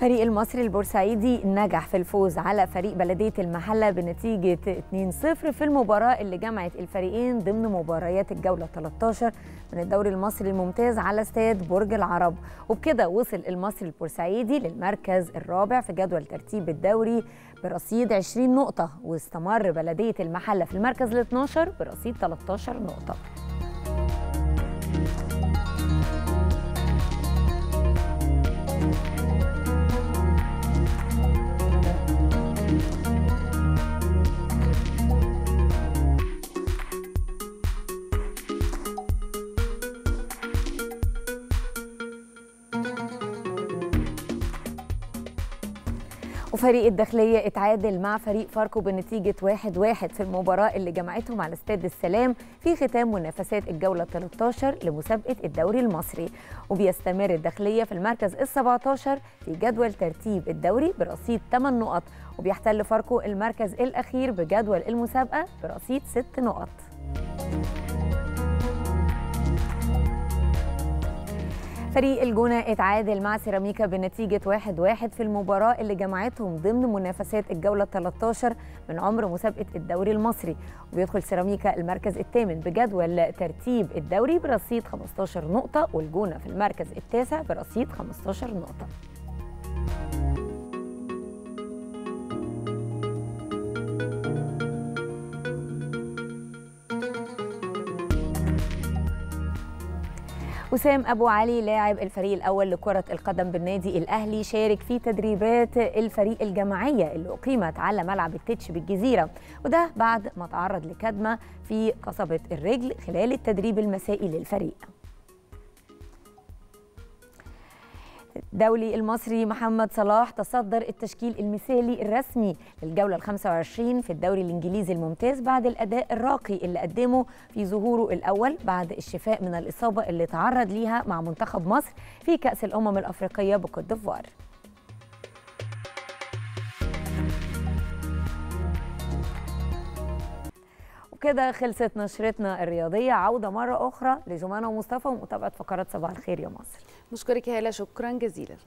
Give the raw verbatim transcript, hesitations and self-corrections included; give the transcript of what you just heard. فريق المصري البورسعيدي نجح في الفوز على فريق بلدية المحلة بنتيجة اتنين صفر في المباراة اللي جمعت الفريقين ضمن مباريات الجولة تلتاشر من الدوري المصري الممتاز على استاد برج العرب. وبكده وصل المصري البورسعيدي للمركز الرابع في جدول ترتيب الدوري برصيد عشرين نقطة، واستمر بلدية المحلة في المركز الاتناشر برصيد تلتاشر نقطة. وفريق الداخلية اتعادل مع فريق فاركو بنتيجة واحد واحد في المباراة اللي جمعتهم على استاد السلام في ختام منافسات الجولة تلتاشر لمسابقة الدوري المصري. وبيستمر الداخلية في المركز السبعتاشر في جدول ترتيب الدوري برصيد تمن نقط، وبيحتل فاركو المركز الأخير بجدول المسابقة برصيد ست نقط. فريق الجونة اتعادل مع سيراميكا بنتيجة واحد واحد في المباراة اللي جمعتهم ضمن منافسات الجولة تلتاشر من عمر مسابقة الدوري المصري، وبيدخل سيراميكا المركز الثامن بجدول ترتيب الدوري برصيد خمستاشر نقطة، والجونة في المركز التاسع برصيد خمستاشر نقطة. وسام أبو علي لاعب الفريق الأول لكرة القدم بالنادي الأهلي شارك في تدريبات الفريق الجماعية اللي أقيمت على ملعب التتش بالجزيرة، وده بعد ما تعرض لكدمة في قصبة الرجل خلال التدريب المسائي للفريق. الدولي المصري محمد صلاح تصدر التشكيل المثالي الرسمي للجولة الخامسة والعشرين في الدوري الإنجليزي الممتاز بعد الأداء الراقي اللي قدمه في ظهوره الأول بعد الشفاء من الإصابة اللي تعرض ليها مع منتخب مصر في كأس الامم الافريقيه بكوت ديفوار. وكده خلصت نشرتنا الرياضيه، عوده مره اخرى لجمانه ومصطفى ومتابعه فقرات صباح الخير يا مصر. مشكورك هاله، شكرا جزيلا.